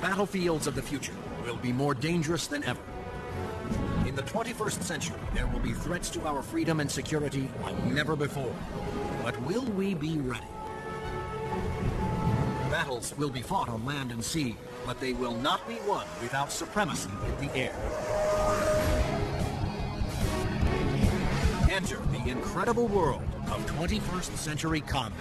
Battlefields of the future will be more dangerous than ever. In the 21st century, there will be threats to our freedom and security like never before. But will we be ready? Battles will be fought on land and sea, but they will not be won without supremacy in the air. Enter the incredible world of 21st century combat.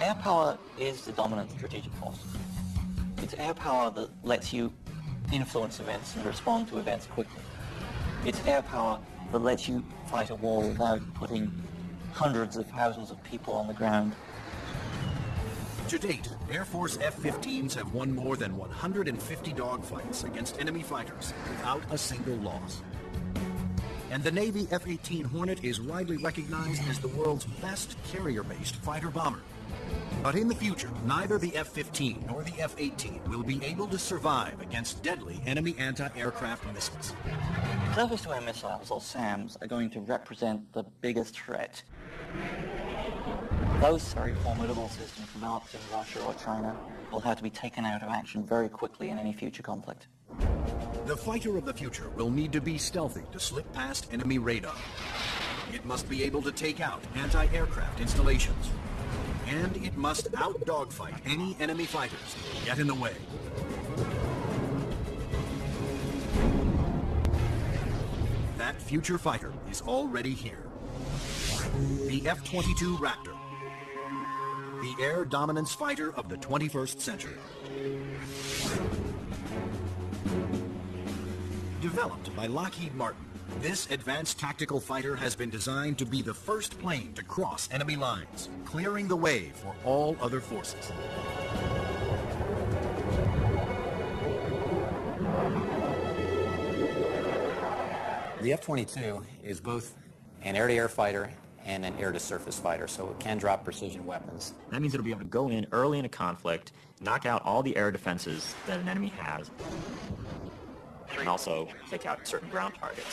Air power is the dominant strategic force. It's air power that lets you influence events and respond to events quickly. It's air power that lets you fight a war without putting hundreds of thousands of people on the ground. To date, Air Force F-15s have won more than 150 dogfights against enemy fighters without a single loss. And the Navy F-18 Hornet is widely recognized as the world's best carrier-based fighter-bomber. But in the future, neither the F-15 nor the F-18 will be able to survive against deadly enemy anti-aircraft missiles. Surface-to-air missiles, or SAMs, are going to represent the biggest threat. Those very formidable systems developed in Russia or China will have to be taken out of action very quickly in any future conflict. The fighter of the future will need to be stealthy to slip past enemy radar. It must be able to take out anti-aircraft installations. And it must out-dogfight any enemy fighters who get in the way. That future fighter is already here. The F-22 Raptor. The air dominance fighter of the 21st century. Developed by Lockheed Martin, this advanced tactical fighter has been designed to be the first plane to cross enemy lines, clearing the way for all other forces. The F-22 is both an air-to-air fighter and an air-to-surface fighter, so it can drop precision weapons. That means it'll be able to go in early in a conflict, knock out all the air defenses that an enemy has, and also take out certain ground targets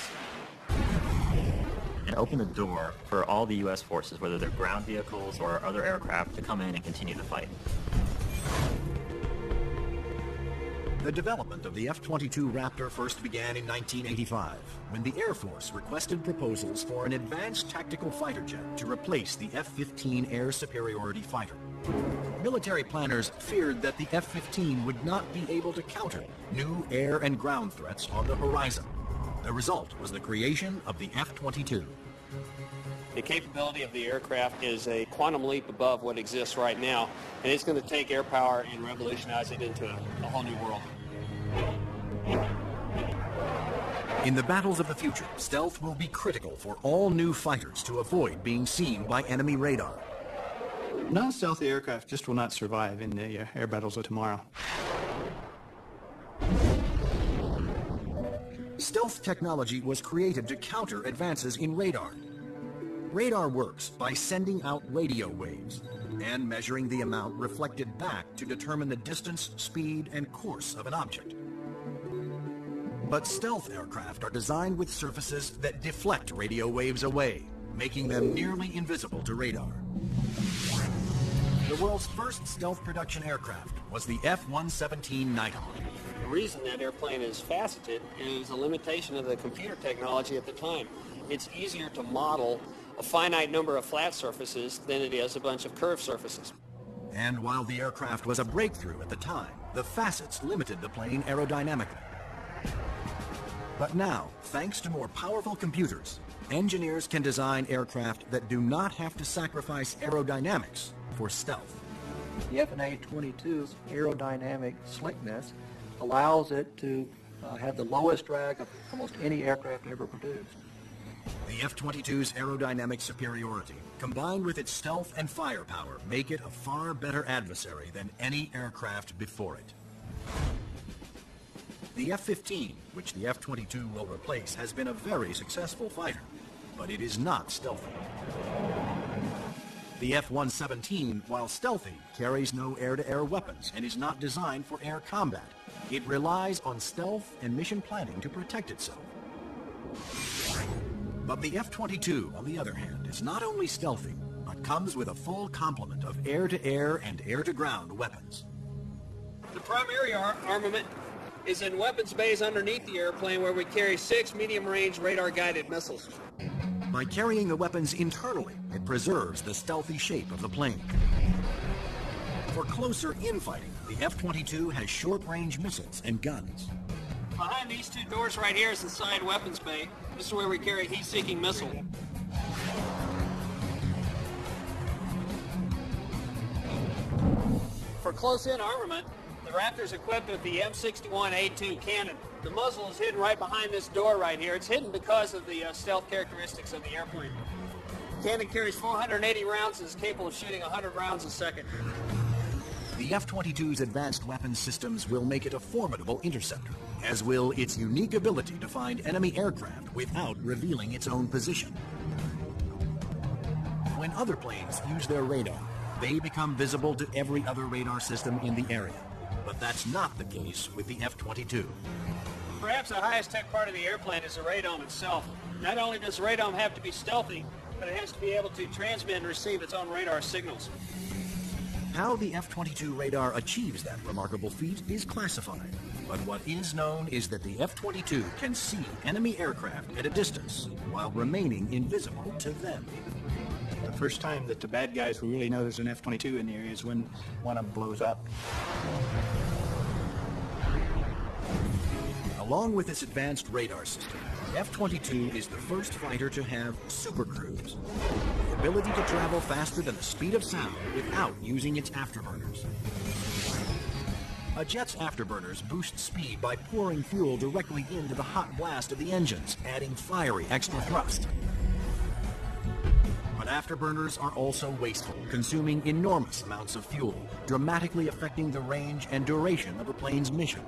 and open the door for all the U.S. forces, whether they're ground vehicles or other aircraft, to come in and continue the fight. The development of the F-22 Raptor first began in 1985, when the Air Force requested proposals for an advanced tactical fighter jet to replace the F-15 air superiority fighter. Military planners feared that the F-15 would not be able to counter new air and ground threats on the horizon. The result was the creation of the F-22. The capability of the aircraft is a quantum leap above what exists right now, and it's going to take air power and revolutionize it into a whole new world. In the battles of the future, stealth will be critical for all new fighters to avoid being seen by enemy radar. Non-stealthy aircraft just will not survive in the air battles of tomorrow. Stealth technology was created to counter advances in radar. Radar works by sending out radio waves and measuring the amount reflected back to determine the distance, speed, and course of an object. But stealth aircraft are designed with surfaces that deflect radio waves away, making them nearly invisible to radar. The world's first stealth production aircraft was the F-117 Nighthawk. The reason that airplane is faceted is a limitation of the computer technology at the time. It's easier to model a finite number of flat surfaces than it is a bunch of curved surfaces. And while the aircraft was a breakthrough at the time, the facets limited the plane aerodynamically. But now, thanks to more powerful computers, engineers can design aircraft that do not have to sacrifice aerodynamics for stealth. The F-22's aerodynamic slickness allows it to have the lowest drag of almost any aircraft ever produced. The F-22's aerodynamic superiority, combined with its stealth and firepower, make it a far better adversary than any aircraft before it. The F-15, which the F-22 will replace, has been a very successful fighter, but it is not stealthy. The F-117, while stealthy, carries no air-to-air weapons and is not designed for air combat. It relies on stealth and mission planning to protect itself. But the F-22, on the other hand, is not only stealthy, but comes with a full complement of air-to-air and air-to-ground weapons. The primary armament is in weapons bays underneath the airplane, where we carry 6 medium-range radar-guided missiles. By carrying the weapons internally, it preserves the stealthy shape of the plane. For closer infighting, the F-22 has short-range missiles and guns. Behind these two doors right here is the side weapons bay. This is where we carry heat-seeking missile. For close-in armament, the Raptor is equipped with the M61A2 cannon. The muzzle is hidden right behind this door right here. It's hidden because of the stealth characteristics of the airplane. The cannon carries 480 rounds and is capable of shooting 100 rounds a second. The F-22's advanced weapons systems will make it a formidable interceptor, as will its unique ability to find enemy aircraft without revealing its own position. When other planes use their radar, they become visible to every other radar system in the area. But that's not the case with the F-22. Perhaps the highest tech part of the airplane is the radome itself. Not only does the radome have to be stealthy, but it has to be able to transmit and receive its own radar signals. How the F-22 radar achieves that remarkable feat is classified. But what is known is that the F-22 can see enemy aircraft at a distance while remaining invisible to them. The first time that the bad guys will really know there's an F-22 in the area is when one of them blows up. Along with its advanced radar system, the F-22 is the first fighter to have supercruise, the ability to travel faster than the speed of sound without using its afterburners. A jet's afterburners boost speed by pouring fuel directly into the hot blast of the engines, adding fiery extra thrust. But afterburners are also wasteful, consuming enormous amounts of fuel, dramatically affecting the range and duration of a plane's mission.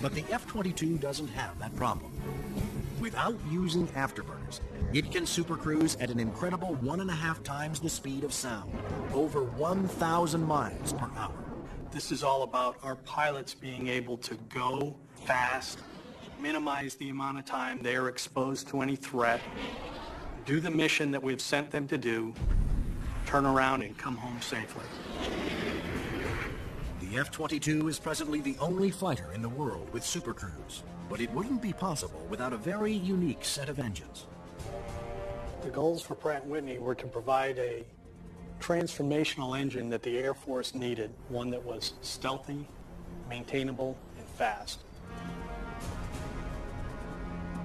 But the F-22 doesn't have that problem. Without using afterburners, it can supercruise at an incredible 1.5 times the speed of sound, over 1,000 miles per hour. This is all about our pilots being able to go fast, minimize the amount of time they are exposed to any threat, do the mission that we've sent them to do, turn around and come home safely. The F-22 is presently the only fighter in the world with supercruise, but it wouldn't be possible without a very unique set of engines. The goals for Pratt & Whitney were to provide a transformational engine that the Air Force needed, one that was stealthy, maintainable, and fast.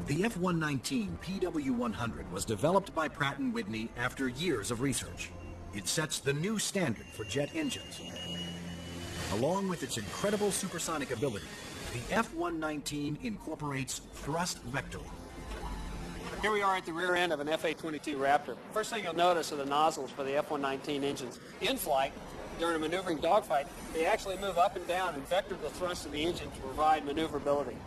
The F-119 PW-100 was developed by Pratt & Whitney after years of research. It sets the new standard for jet engines. Along with its incredible supersonic ability, the F-119 incorporates thrust vectoring. Here we are at the rear end of an F-22 Raptor. First thing you'll notice are the nozzles for the F-119 engines. In flight, during a maneuvering dogfight, they actually move up and down and vector the thrust of the engine to provide maneuverability.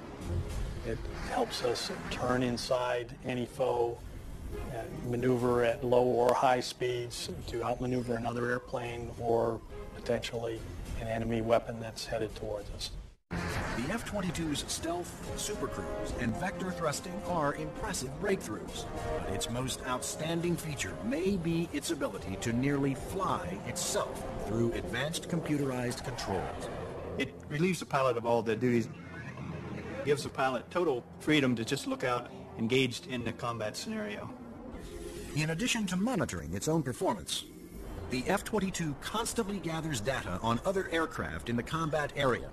It helps us turn inside any foe, maneuver at low or high speeds to outmaneuver another airplane or potentially an enemy weapon that's headed towards us. The F-22's stealth, supercruise, and vector thrusting are impressive breakthroughs, but its most outstanding feature may be its ability to nearly fly itself through advanced computerized controls. It relieves the pilot of all the duties, gives the pilot total freedom to just look out engaged in the combat scenario. In addition to monitoring its own performance, the F-22 constantly gathers data on other aircraft in the combat area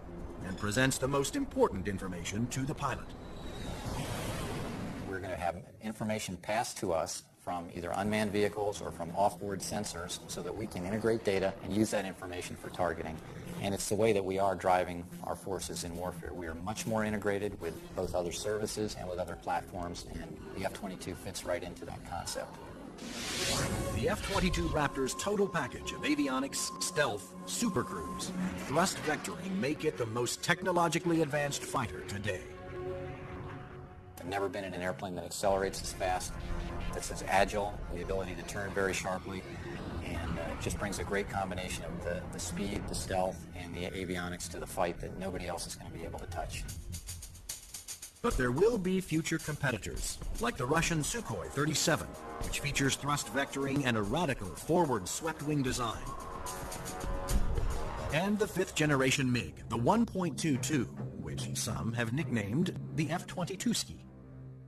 and presents the most important information to the pilot. have information passed to us from either unmanned vehicles or from off-board sensors so that we can integrate data and use that information for targeting. And it's the way that we are driving our forces in warfare. We are much more integrated with both other services and with other platforms, and the F-22 fits right into that concept. The F-22 Raptor's total package of avionics, stealth, supercruise, and thrust vectoring make it the most technologically advanced fighter today. I've never been in an airplane that accelerates as fast, that's as agile, the ability to turn very sharply, and it just brings a great combination of the speed, the stealth, and the avionics to the fight that nobody else is going to be able to touch. But there will be future competitors, like the Russian Sukhoi 37, which features thrust vectoring and a radical forward swept wing design. And the fifth generation MiG, the 1.22, which some have nicknamed the F-22ski.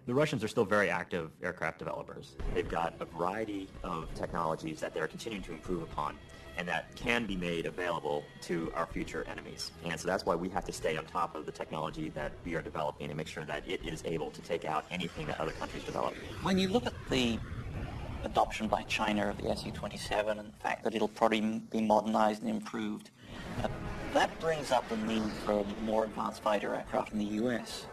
The Russians are still very active aircraft developers. They've got a variety of technologies that they're continuing to improve upon and that can be made available to our future enemies. And so that's why we have to stay on top of the technology that we are developing and make sure that it is able to take out anything that other countries develop. When you look at the adoption by China of the Su-27 and the fact that it'll probably be modernized and improved, that brings up the need for more advanced fighter aircraft in the U.S.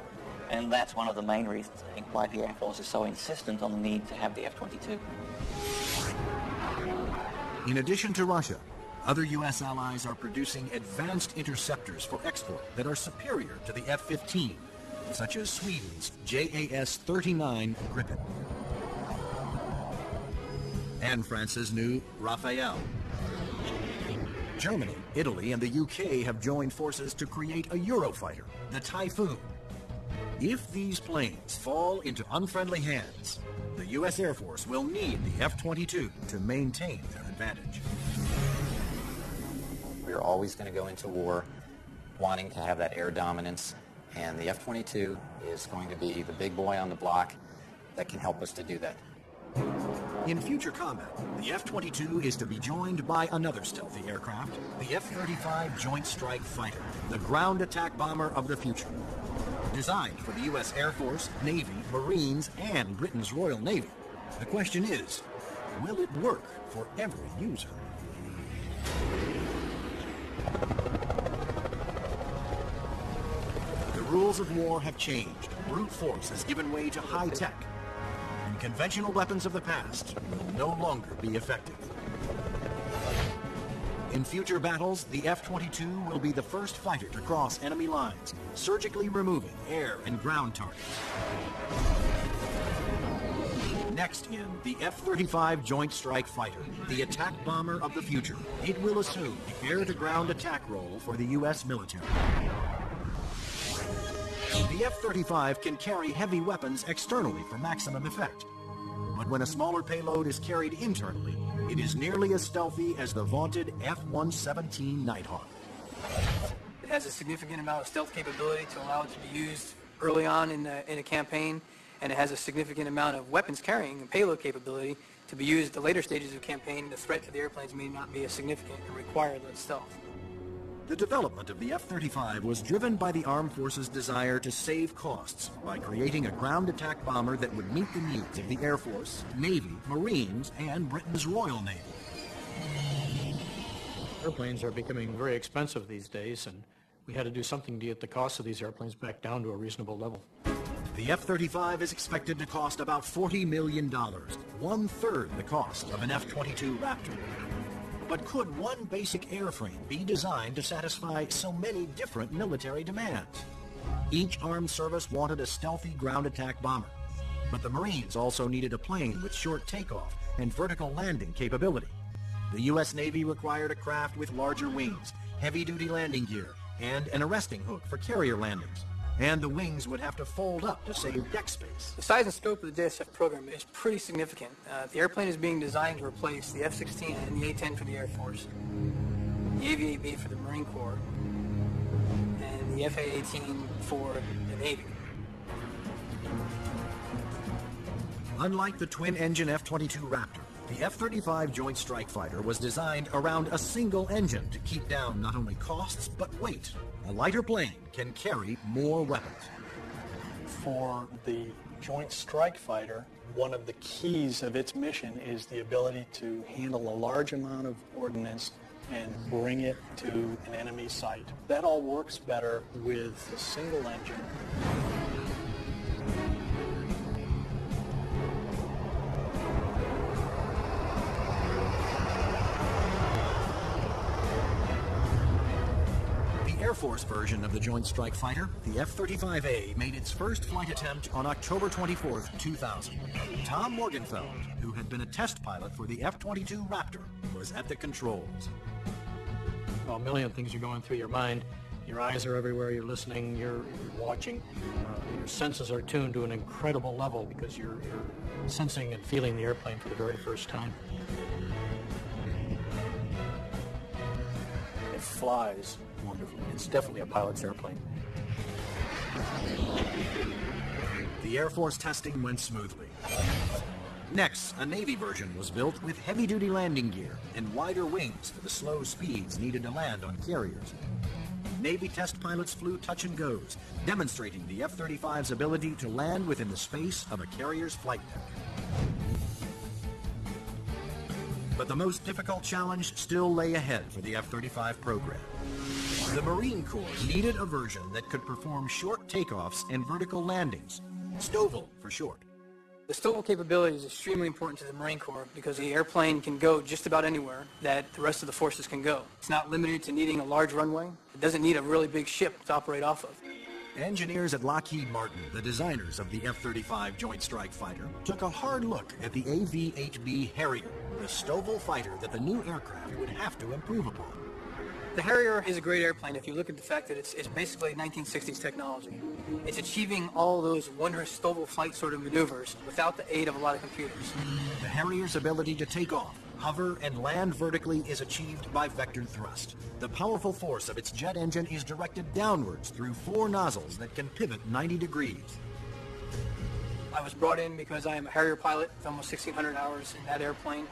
And that's one of the main reasons, I think, why the Air Force is so insistent on the need to have the F-22. In addition to Russia, other U.S. allies are producing advanced interceptors for export that are superior to the F-15, such as Sweden's JAS-39 Gripen and France's new Rafale. Germany, Italy, and the U.K. have joined forces to create a Eurofighter, the Typhoon. If these planes fall into unfriendly hands, the U.S. Air Force will need the F-22 to maintain their advantage. We are always going to go into war wanting to have that air dominance, and the F-22 is going to be the big boy on the block that can help us to do that. In future combat, the F-22 is to be joined by another stealthy aircraft, the F-35 Joint Strike Fighter, the ground attack bomber of the future. Designed for the U.S. Air Force, Navy, Marines, and Britain's Royal Navy. The question is, will it work for every user? The rules of war have changed. Brute force has given way to high tech, and conventional weapons of the past will no longer be effective. In future battles, the F-22 will be the first fighter to cross enemy lines, surgically removing air and ground targets. Next in, the F-35 Joint Strike Fighter, the attack bomber of the future. It will assume the air-to-ground attack role for the U.S. military. The F-35 can carry heavy weapons externally for maximum effect, but when a smaller payload is carried internally, it is nearly as stealthy as the vaunted F-117 Nighthawk. It has a significant amount of stealth capability to allow it to be used early on in a campaign, and it has a significant amount of weapons carrying and payload capability to be used at the later stages of campaign. The threat to the airplanes may not be as significant and require less stealth. The development of the F-35 was driven by the armed forces' desire to save costs by creating a ground attack bomber that would meet the needs of the Air Force, Navy, Marines, and Britain's Royal Navy. Airplanes are becoming very expensive these days, and we had to do something to get the cost of these airplanes back down to a reasonable level. The F-35 is expected to cost about $40 million, one-third the cost of an F-22 Raptor. But could one basic airframe be designed to satisfy so many different military demands? Each armed service wanted a stealthy ground attack bomber, but the Marines also needed a plane with short takeoff and vertical landing capability. The U.S. Navy required a craft with larger wings, heavy-duty landing gear, and an arresting hook for carrier landings, and the wings would have to fold up to save deck space. The size and scope of the JSF program is pretty significant. The airplane is being designed to replace the F-16 and the A-10 for the Air Force, the AV-8B for the Marine Corps, and the F-18 for the Navy. Unlike the twin-engine F-22 Raptor, the F-35 Joint Strike Fighter was designed around a single engine to keep down not only costs, but weight. A lighter plane can carry more weapons. For the Joint Strike Fighter, one of the keys of its mission is the ability to handle a large amount of ordnance and bring it to an enemy site. That all works better with a single engine. Air Force version of the Joint Strike Fighter, the F-35A, made its first flight attempt on October 24, 2000. Tom Morgenfeld, who had been a test pilot for the F-22 Raptor, was at the controls. Well, a million things are going through your mind. Your eyes are everywhere, you're listening, you're watching. Your senses are tuned to an incredible level because you're sensing and feeling the airplane for the very first time. It flies wonderfully. It's definitely a pilot's airplane. The Air Force testing went smoothly. Next, a Navy version was built with heavy-duty landing gear and wider wings for the slow speeds needed to land on carriers. Navy test pilots flew touch-and-goes, demonstrating the F-35's ability to land within the space of a carrier's flight deck. But the most difficult challenge still lay ahead for the F-35 program. The Marine Corps needed a version that could perform short takeoffs and vertical landings, STOVL for short. The STOVL capability is extremely important to the Marine Corps because the airplane can go just about anywhere that the rest of the forces can go. It's not limited to needing a large runway. It doesn't need a really big ship to operate off of. Engineers at Lockheed Martin, the designers of the F-35 Joint Strike Fighter, took a hard look at the AV-8B Harrier, the STOVL fighter that the new aircraft would have to improve upon. The Harrier is a great airplane if you look at the fact that it's basically 1960s technology. It's achieving all those wondrous STOVL flight sort of maneuvers without the aid of a lot of computers. The Harrier's ability to take off, hover, and land vertically is achieved by vectored thrust. The powerful force of its jet engine is directed downwards through four nozzles that can pivot 90 degrees. I was brought in because I am a Harrier pilot with almost 1,600 hours in that airplane.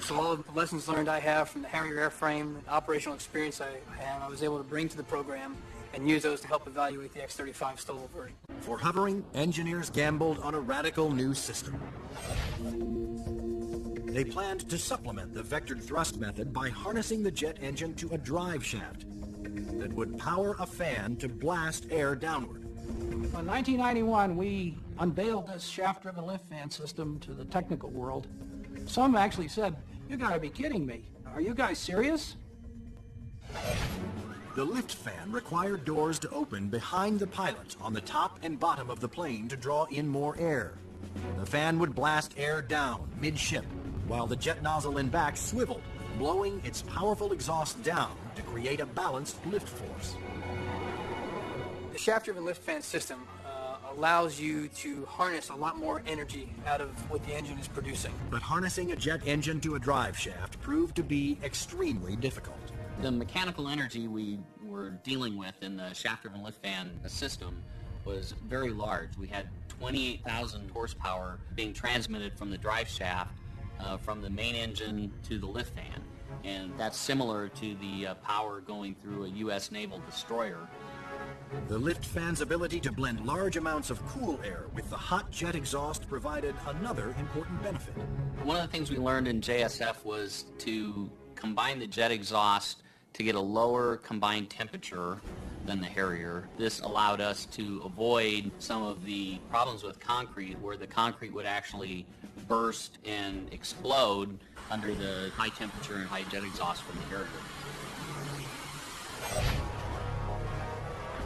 So all of the lessons learned I have from the Harrier airframe and operational experience I have, I was able to bring to the program and use those to help evaluate the X-35 STOVL version. For hovering, engineers gambled on a radical new system. They planned to supplement the vectored thrust method by harnessing the jet engine to a drive shaft that would power a fan to blast air downward. In 1991, we unveiled this shaft-driven lift fan system to the technical world. Some actually said, "You gotta be kidding me. Are you guys serious?" The lift fan required doors to open behind the pilot on the top and bottom of the plane to draw in more air. The fan would blast air down midship, while the jet nozzle in back swiveled, blowing its powerful exhaust down to create a balanced lift force. The shaft-driven lift fan system allows you to harness a lot more energy out of what the engine is producing. But harnessing a jet engine to a drive shaft proved to be extremely difficult. The mechanical energy we were dealing with in the shaft-driven lift fan system was very large. We had 28,000 horsepower being transmitted from the drive shaft from the main engine to the lift fan, and that's similar to the power going through a U.S. naval destroyer. The lift fan's ability to blend large amounts of cool air with the hot jet exhaust provided another important benefit. One of the things we learned in JSF was to combine the jet exhaust to get a lower combined temperature than the Harrier. This allowed us to avoid some of the problems with concrete, where the concrete would actually burst and explode under the high temperature and high jet exhaust from the Harrier.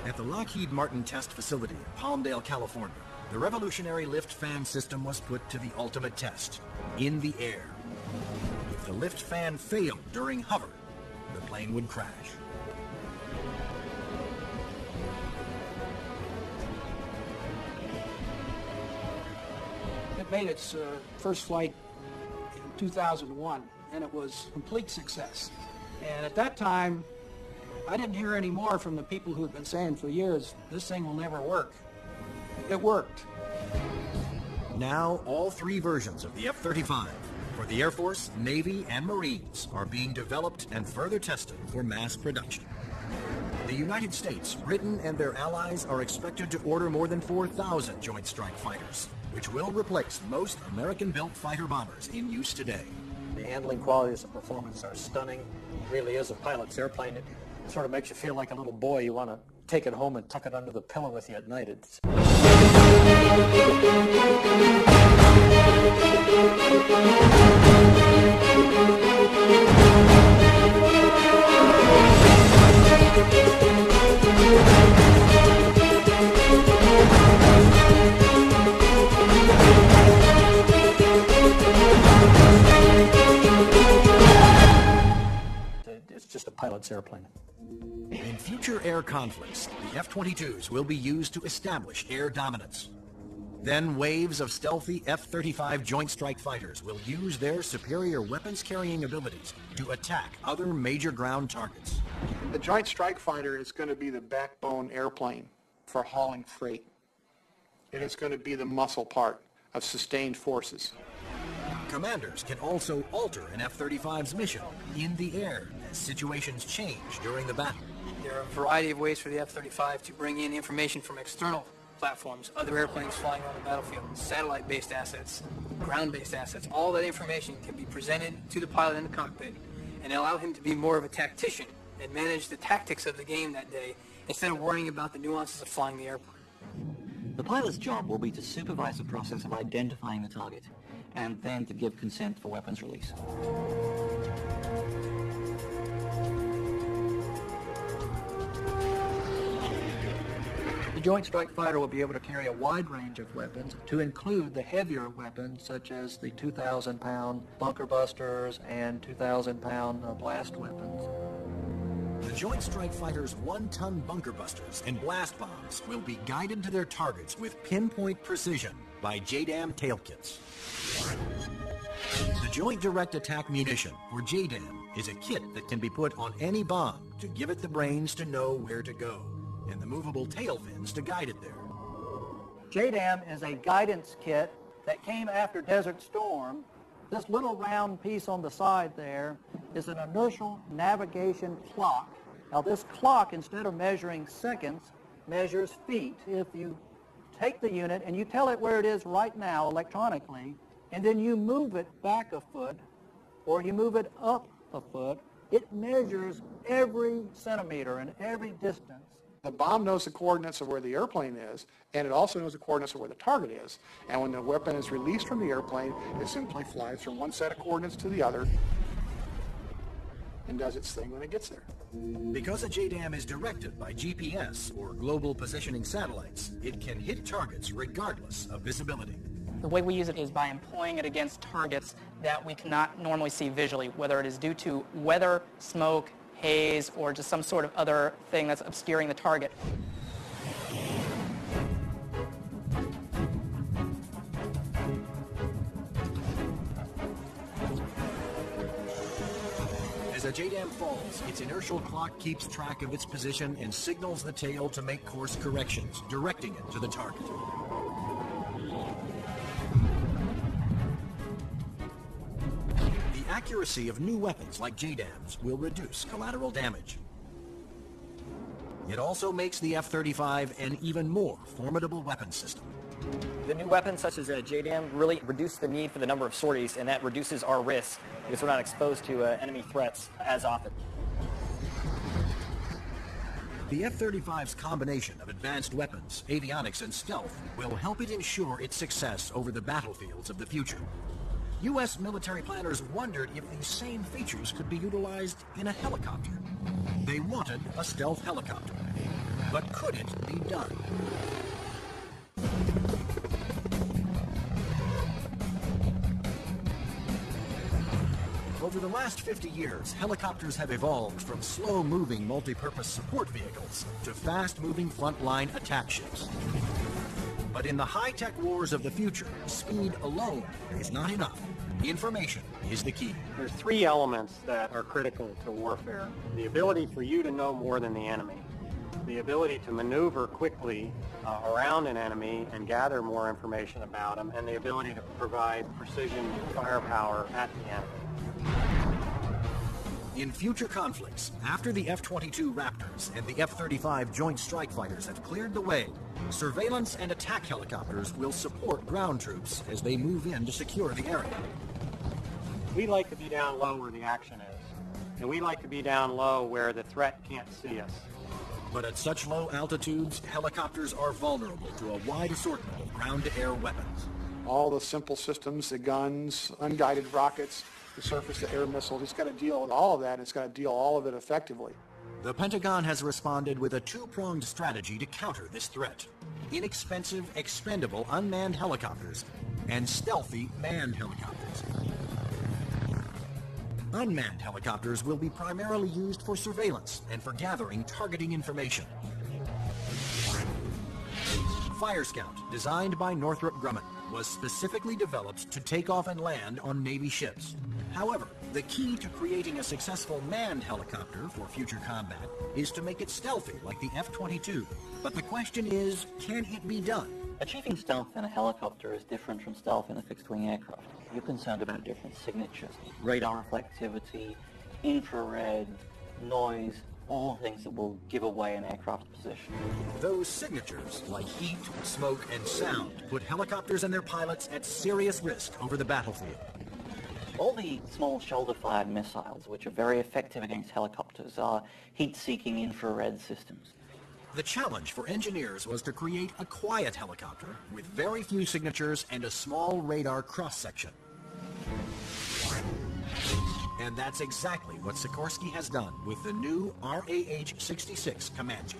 At the Lockheed Martin test facility in Palmdale, California, the revolutionary lift fan system was put to the ultimate test, in the air. If the lift fan failed during hover, the plane would crash. It made its first flight in 2001, and it was complete success. And at that time, I didn't hear any more from the people who had been saying for years, "This thing will never work." It worked. Now, all three versions of the F-35 for the Air Force, Navy, and Marines are being developed and further tested for mass production. The United States, Britain, and their allies are expected to order more than 4,000 Joint Strike Fighters, which will replace most American-built fighter bombers in use today. The handling qualities and performance are stunning. It really is a pilot's airplane. It sort of makes you feel like a little boy. You want to take it home and tuck it under the pillow with you at night. It's just a pilot's airplane. In future air conflicts, the F-22s will be used to establish air dominance. Then waves of stealthy F-35 Joint Strike Fighters will use their superior weapons-carrying abilities to attack other major ground targets. The Joint Strike Fighter is going to be the backbone airplane for hauling freight. It is going to be the muscle part of sustained forces. Commanders can also alter an F-35's mission in the air as situations change during the battle. There are a variety of ways for the F-35 to bring in information from external platforms, other airplanes flying on the battlefield, satellite-based assets, ground-based assets. All that information can be presented to the pilot in the cockpit and allow him to be more of a tactician and manage the tactics of the game that day instead of worrying about the nuances of flying the airplane. The pilot's job will be to supervise the process of identifying the target and then to give consent for weapons release. The Joint Strike Fighter will be able to carry a wide range of weapons, to include the heavier weapons such as the 2,000-pound bunker busters and 2,000-pound blast weapons. The Joint Strike Fighter's 1-ton bunker busters and blast bombs will be guided to their targets with pinpoint precision by JDAM tail kits. The Joint Direct Attack Munition, or JDAM, is a kit that can be put on any bomb to give it the brains to know where to go and the movable tail fins to guide it there. JDAM is a guidance kit that came after Desert Storm. This little round piece on the side there is an inertial navigation clock. Now this clock, instead of measuring seconds, measures feet. If you take the unit and you tell it where it is right now electronically, and then you move it back a foot, or you move it up a foot, it measures every centimeter and every distance. The bomb knows the coordinates of where the airplane is, and it also knows the coordinates of where the target is. And when the weapon is released from the airplane, it simply flies from one set of coordinates to the other and does its thing when it gets there. Because a JDAM is directed by GPS, or global positioning satellites, it can hit targets regardless of visibility. The way we use it is by employing it against targets that we cannot normally see visually, whether it is due to weather, smoke, haze, or just some sort of other thing that's obscuring the target. As a JDAM falls, its inertial clock keeps track of its position and signals the tail to make course corrections, directing it to the target. The accuracy of new weapons like JDAMs will reduce collateral damage. It also makes the F-35 an even more formidable weapon system. The new weapons such as a JDAM really reduce the need for the number of sorties, and that reduces our risk because we're not exposed to enemy threats as often. The F-35's combination of advanced weapons, avionics, and stealth will help it ensure its success over the battlefields of the future. U.S. military planners wondered if these same features could be utilized in a helicopter. They wanted a stealth helicopter, but could it be done? Over the last 50 years, helicopters have evolved from slow-moving multi-purpose support vehicles to fast-moving frontline attack ships. But in the high-tech wars of the future, speed alone is not enough. Information is the key. There are three elements that are critical to warfare. The ability for you to know more than the enemy. The ability to maneuver quickly around an enemy and gather more information about them. And the ability to provide precision firepower at the enemy. In future conflicts, after the F-22 Raptors and the F-35 Joint Strike Fighters have cleared the way, surveillance and attack helicopters will support ground troops as they move in to secure the area. We like to be down low where the action is, and we like to be down low where the threat can't see us. But at such low altitudes, helicopters are vulnerable to a wide assortment of ground-to-air weapons. All the simple systems, the guns, unguided rockets, the surface-to-air missiles, it's got to deal with all of that, and it's got to deal all of it effectively. The Pentagon has responded with a two-pronged strategy to counter this threat: inexpensive, expendable unmanned helicopters and stealthy manned helicopters. Unmanned helicopters will be primarily used for surveillance and for gathering targeting information. Fire Scout, designed by Northrop Grumman, was specifically developed to take off and land on Navy ships. However, the key to creating a successful manned helicopter for future combat is to make it stealthy like the F-22. But the question is, can it be done? Achieving stealth in a helicopter is different from stealth in a fixed-wing aircraft. You're concerned about different signatures: radar reflectivity, infrared, noise, all things that will give away an aircraft position. Those signatures, like heat, smoke, and sound, put helicopters and their pilots at serious risk over the battlefield. All the small shoulder-fired missiles, which are very effective against helicopters, are heat-seeking infrared systems. The challenge for engineers was to create a quiet helicopter with very few signatures and a small radar cross-section. And that's exactly what Sikorsky has done with the new RAH-66 Comanche.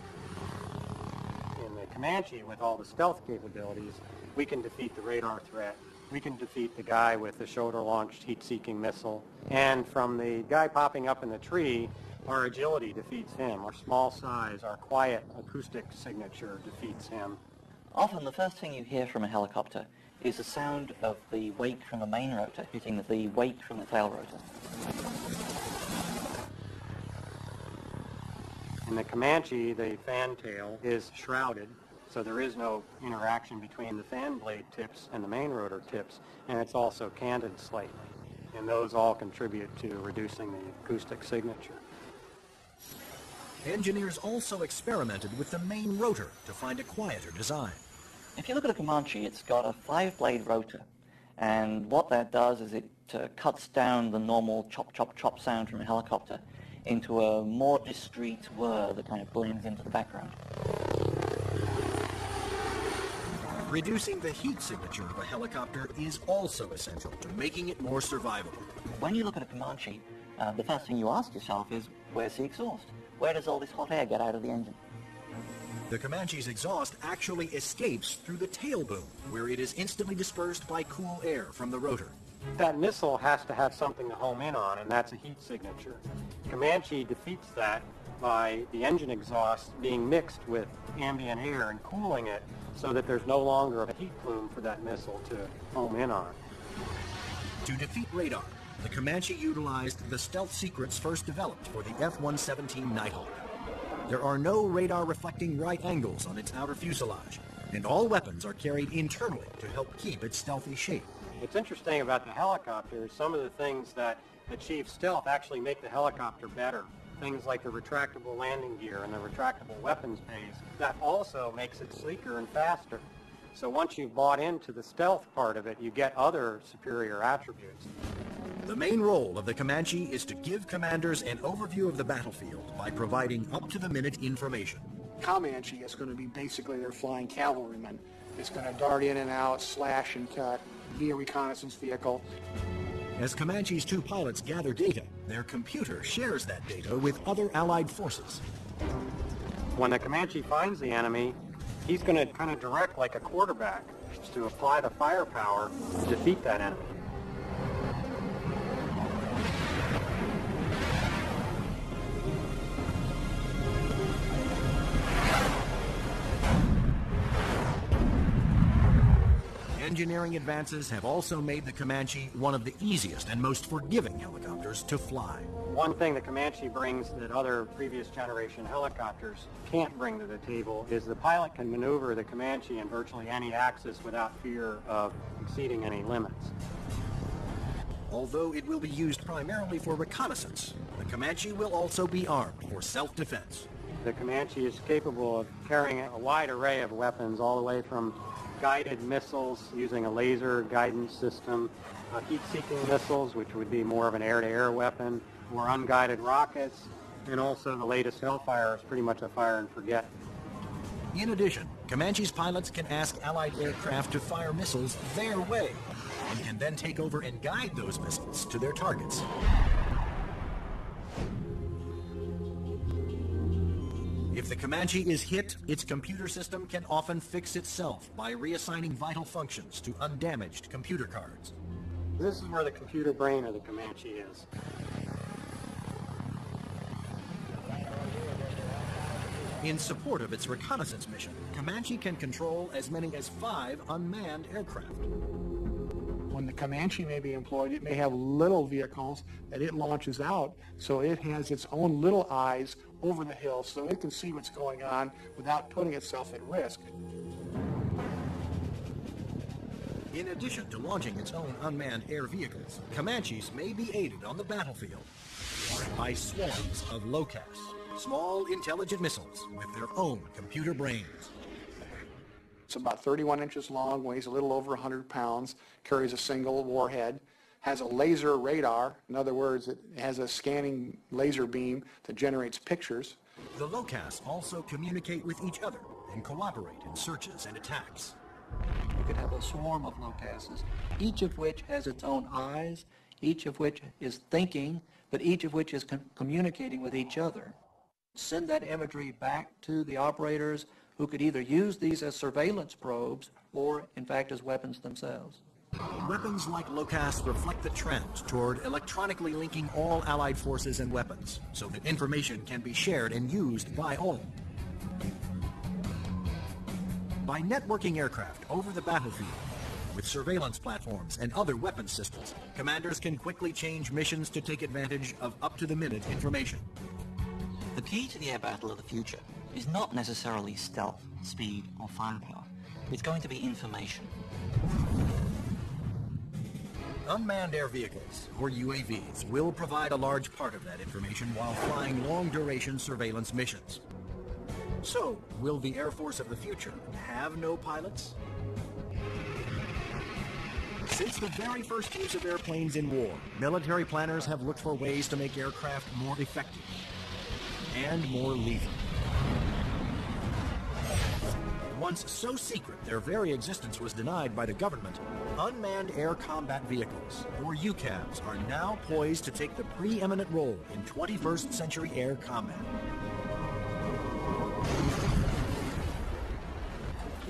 In the Comanche, with all the stealth capabilities, we can defeat the radar threat. We can defeat the guy with the shoulder-launched heat-seeking missile. And from the guy popping up in the tree, our agility defeats him. Our small size, our quiet acoustic signature defeats him. Often the first thing you hear from a helicopter is the sound of the wake from the main rotor hitting the wake from the tail rotor. In the Comanche, the fan tail is shrouded, so there is no interaction between the fan blade tips and the main rotor tips, and it's also canted slightly. And those all contribute to reducing the acoustic signature. Engineers also experimented with the main rotor to find a quieter design. If you look at a Comanche, it's got a 5-blade rotor, and what that does is it cuts down the normal chop, chop, chop sound from a helicopter into a more discreet whir that kind of blends into the background. Reducing the heat signature of a helicopter is also essential to making it more survivable. When you look at a Comanche, the first thing you ask yourself is, where's the exhaust? Where does all this hot air get out of the engine? The Comanche's exhaust actually escapes through the tail boom, where it is instantly dispersed by cool air from the rotor. That missile has to have something to home in on, and that's a heat signature. Comanche defeats that by the engine exhaust being mixed with ambient air and cooling it so that there's no longer a heat plume for that missile to home in on. To defeat radar, the Comanche utilized the stealth secrets first developed for the F-117 Nighthawk. There are no radar-reflecting right angles on its outer fuselage, and all weapons are carried internally to help keep its stealthy shape. What's interesting about the helicopter is some of the things that achieve stealth actually make the helicopter better. Things like the retractable landing gear and the retractable weapons bays. That also makes it sleeker and faster. So once you've bought into the stealth part of it, you get other superior attributes. The main role of the Comanche is to give commanders an overview of the battlefield by providing up-to-the-minute information. Comanche is going to be basically their flying cavalryman. It's going to dart in and out, slash and cut, be a reconnaissance vehicle. As Comanche's two pilots gather data, their computer shares that data with other allied forces. When the Comanche finds the enemy, he's going to kind of direct like a quarterback to apply the firepower to defeat that enemy. Engineering advances have also made the Comanche one of the easiest and most forgiving helicopters to fly. One thing the Comanche brings that other previous generation helicopters can't bring to the table is the pilot can maneuver the Comanche in virtually any axis without fear of exceeding any limits. Although it will be used primarily for reconnaissance, the Comanche will also be armed for self-defense. The Comanche is capable of carrying a wide array of weapons, all the way from guided missiles using a laser guidance system, heat-seeking missiles, which would be more of an air-to-air weapon, or unguided rockets, and also the latest Hellfire is pretty much a fire and forget. In addition, Comanche's pilots can ask Allied aircraft to fire missiles their way, and can then take over and guide those missiles to their targets. If the Comanche is hit, its computer system can often fix itself by reassigning vital functions to undamaged computer cards. This is where the computer brain of the Comanche is. In support of its reconnaissance mission, Comanche can control as many as 5 unmanned aircraft. When the Comanche may be employed, it may have little vehicles that it launches out, so it has its own little eyes over the hill, so it can see what's going on without putting itself at risk. In addition to launching its own unmanned air vehicles, Comanches may be aided on the battlefield by swarms of LOCAAS. Small, intelligent missiles with their own computer brains. It's about 31 inches long, weighs a little over 100 pounds, carries a single warhead, has a laser radar. In other words, it has a scanning laser beam that generates pictures. The LOCAAS also communicate with each other and cooperate in searches and attacks. You could have a swarm of LOCAASes, each of which has its own eyes, each of which is thinking, but each of which is communicating with each other. Send that imagery back to the operators who could either use these as surveillance probes or, in fact, as weapons themselves. Weapons like LOCAAS reflect the trend toward electronically linking all Allied forces and weapons so that information can be shared and used by all. By networking aircraft over the battlefield with surveillance platforms and other weapons systems, commanders can quickly change missions to take advantage of up-to-the-minute information. The key to the air battle of the future is not necessarily stealth, speed, or firepower. It's going to be information. Unmanned air vehicles, or UAVs, will provide a large part of that information while flying long-duration surveillance missions. So, will the Air Force of the future have no pilots? Since the very first use of airplanes in war, military planners have looked for ways to make aircraft more effective and more lethal. Once so secret their very existence was denied by the government, unmanned air combat vehicles, or UCAVs, are now poised to take the preeminent role in 21st century air combat.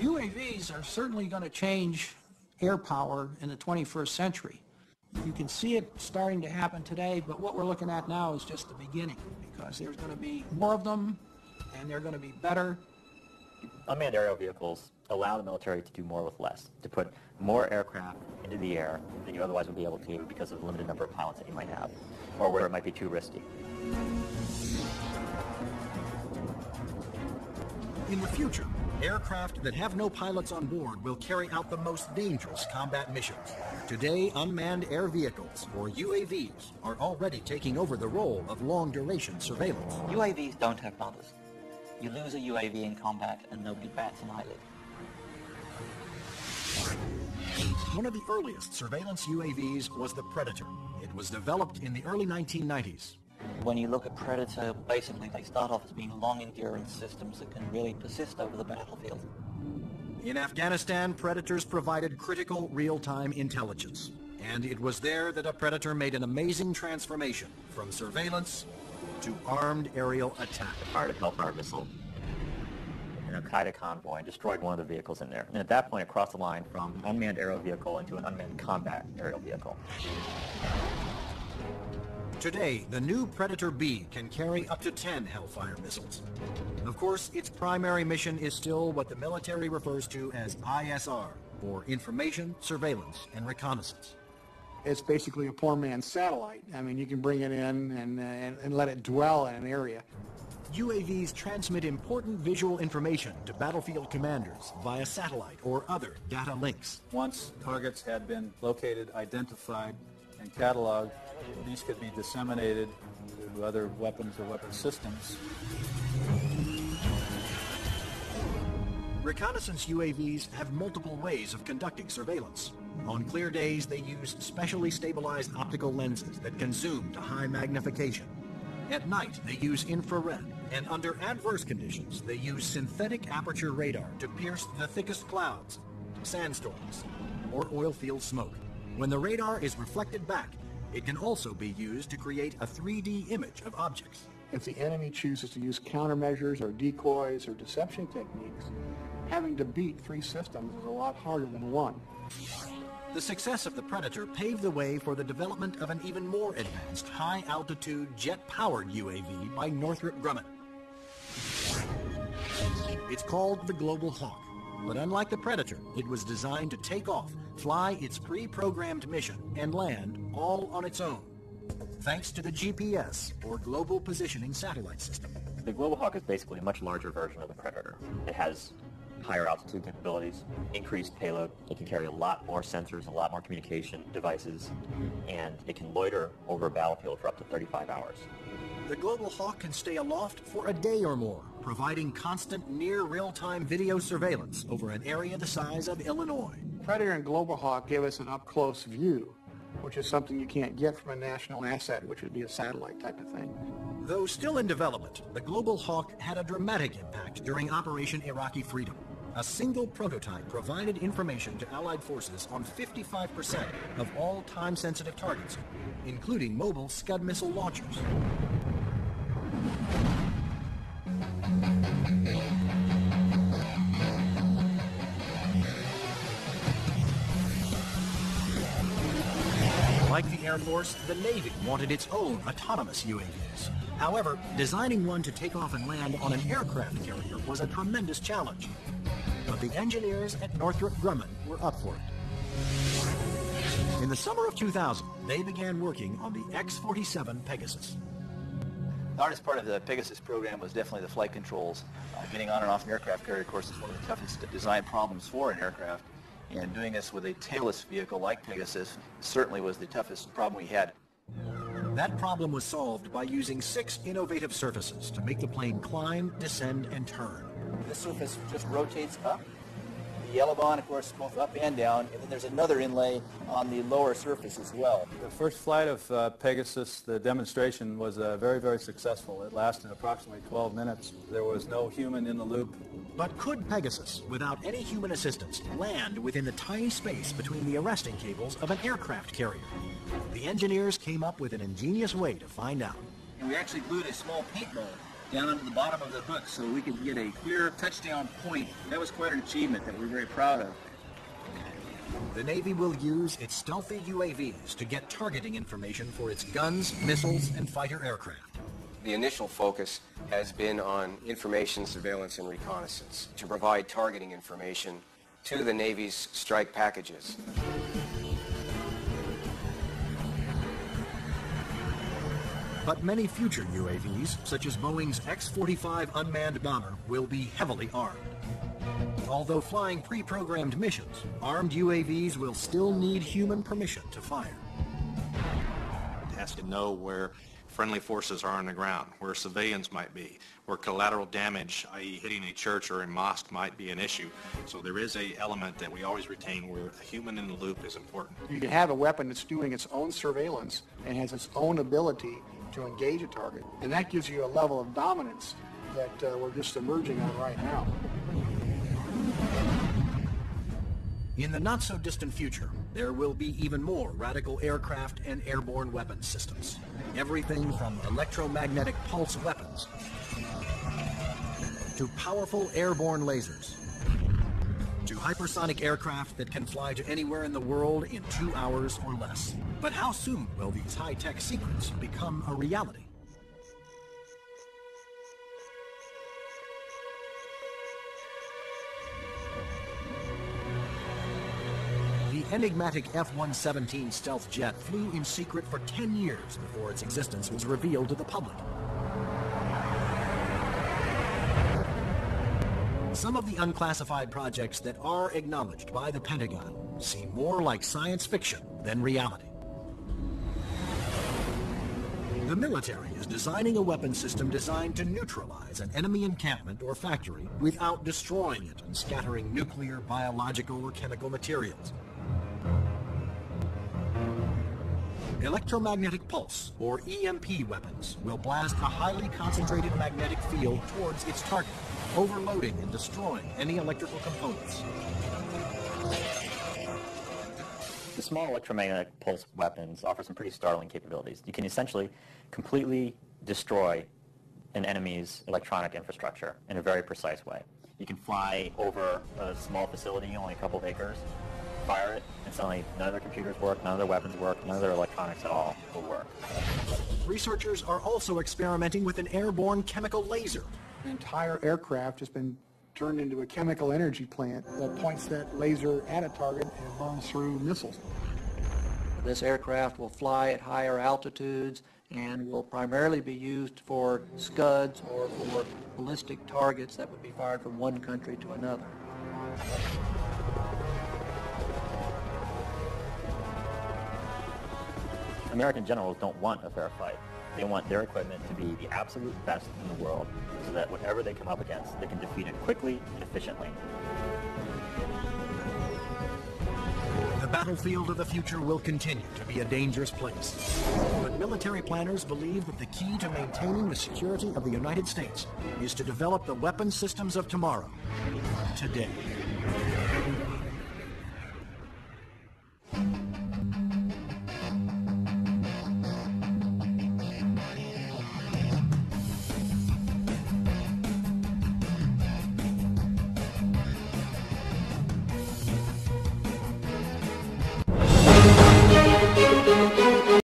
UAVs are certainly going to change air power in the 21st century. You can see it starting to happen today, but what we're looking at now is just the beginning, because there's going to be more of them, and they're going to be better. Unmanned aerial vehicles allow the military to do more with less, to put more aircraft into the air than you otherwise would be able to because of the limited number of pilots that you might have, or where it might be too risky. In the future, aircraft that have no pilots on board will carry out the most dangerous combat missions. Today, unmanned air vehicles, or UAVs, are already taking over the role of long-duration surveillance. UAVs don't have mothers. You lose a UAV in combat and nobody bats an eyelid. One of the earliest surveillance UAVs was the Predator. It was developed in the early 1990s. When you look at Predator, basically they start off as being long-endurance systems that can really persist over the battlefield. In Afghanistan, Predators provided critical real-time intelligence. And it was there that a Predator made an amazing transformation from surveillance to armed aerial attack. The fired a Hellfire missile in an Al-Qaeda convoy and destroyed one of the vehicles in there. And at that point, it crossed the line from unmanned aerial vehicle into an unmanned combat aerial vehicle. Today, the new Predator B can carry up to 10 Hellfire missiles. Of course, its primary mission is still what the military refers to as ISR, or Information, Surveillance, and Reconnaissance. It's basically a poor man's satellite. I mean, you can bring it in and let it dwell in an area. UAVs transmit important visual information to battlefield commanders via satellite or other data links. Once targets had been located, identified, and cataloged. These could be disseminated to other weapons or weapon systems. Reconnaissance UAVs have multiple ways of conducting surveillance. On clear days, they use specially stabilized optical lenses that can zoom to high magnification. At night, they use infrared, and under adverse conditions, they use synthetic aperture radar to pierce the thickest clouds, sandstorms, or oil field smoke. When the radar is reflected back, it can also be used to create a 3D image of objects. If the enemy chooses to use countermeasures or decoys or deception techniques, having to beat three systems is a lot harder than one. The success of the Predator paved the way for the development of an even more advanced, high-altitude, jet-powered UAV by Northrop Grumman. It's called the Global Hawk, but unlike the Predator, it was designed to take off, fly its pre-programmed mission, and land all on its own, thanks to the GPS, or Global Positioning Satellite System. The Global Hawk is basically a much larger version of the Predator. It has higher altitude capabilities, increased payload. It can carry a lot more sensors, a lot more communication devices, and it can loiter over a battlefield for up to 35 hours. The Global Hawk can stay aloft for a day or more, providing constant near real-time video surveillance over an area the size of Illinois. Predator and Global Hawk give us an up-close view, which is something you can't get from a national asset, which would be a satellite type of thing. Though still in development, the Global Hawk had a dramatic impact during Operation Iraqi Freedom. A single prototype provided information to Allied forces on 55% of all time-sensitive targets, including mobile Scud missile launchers. Like the Air Force, the Navy wanted its own autonomous UAVs. However, designing one to take off and land on an aircraft carrier was a tremendous challenge. But the engineers at Northrop Grumman were up for it. In the summer of 2000, they began working on the X-47 Pegasus. The hardest part of the Pegasus program was definitely the flight controls. Getting on and off an aircraft carrier, of course, is one of the toughest design problems for an aircraft. And doing this with a tailless vehicle like Pegasus certainly was the toughest problem we had. That problem was solved by using 6 innovative surfaces to make the plane climb, descend, and turn. This surface just rotates up. The yellow bond, of course, both up and down. And then there's another inlay on the lower surface as well. The first flight of Pegasus, the demonstration, was very, very successful. It lasted approximately 12 minutes. There was no human in the loop. But could Pegasus, without any human assistance, land within the tiny space between the arresting cables of an aircraft carrier? The engineers came up with an ingenious way to find out. And we actually glued a small paint roll down into the bottom of the hook so we could get a clear touchdown point. That was quite an achievement that we're very proud of. The Navy will use its stealthy UAVs to get targeting information for its guns, missiles, and fighter aircraft. The initial focus has been on information, surveillance, and reconnaissance to provide targeting information to the Navy's strike packages. But many future UAVs, such as Boeing's X-45 unmanned bomber, will be heavily armed. Although flying pre-programmed missions, armed UAVs will still need human permission to fire. It has to know where friendly forces are on the ground, where civilians might be, where collateral damage, i.e. hitting a church or a mosque, might be an issue. So there is an element that we always retain where a human in the loop is important. You can have a weapon that's doing its own surveillance and has its own ability to engage a target. And that gives you a level of dominance that we're just emerging on right now. In the not-so-distant future, there will be even more radical aircraft and airborne weapon systems. Everything from electromagnetic pulse weapons to powerful airborne lasers to hypersonic aircraft that can fly to anywhere in the world in 2 hours or less. But how soon will these high-tech secrets become a reality? The enigmatic F-117 stealth jet flew in secret for 10 years before its existence was revealed to the public. Some of the unclassified projects that are acknowledged by the Pentagon seem more like science fiction than reality. The military is designing a weapon system designed to neutralize an enemy encampment or factory without destroying it and scattering nuclear, biological, or chemical materials. Electromagnetic pulse, or EMP weapons, will blast a highly concentrated magnetic field towards its target, overloading and destroying any electrical components. The small electromagnetic pulse weapons offer some pretty startling capabilities. You can essentially completely destroy an enemy's electronic infrastructure in a very precise way. You can fly over a small facility, only a couple of acres, fire it, and suddenly none of their computers work, none of their weapons work, none of their electronics at all will work. Researchers are also experimenting with an airborne chemical laser. An entire aircraft has been turned into a chemical energy plant that points that laser at a target and burns through missiles. This aircraft will fly at higher altitudes and will primarily be used for scuds or for ballistic targets that would be fired from one country to another. American generals don't want a fair fight. They want their equipment to be the absolute best in the world so that whatever they come up against, they can defeat it quickly and efficiently. The battlefield of the future will continue to be a dangerous place. But military planners believe that the key to maintaining the security of the United States is to develop the weapon systems of tomorrow, today.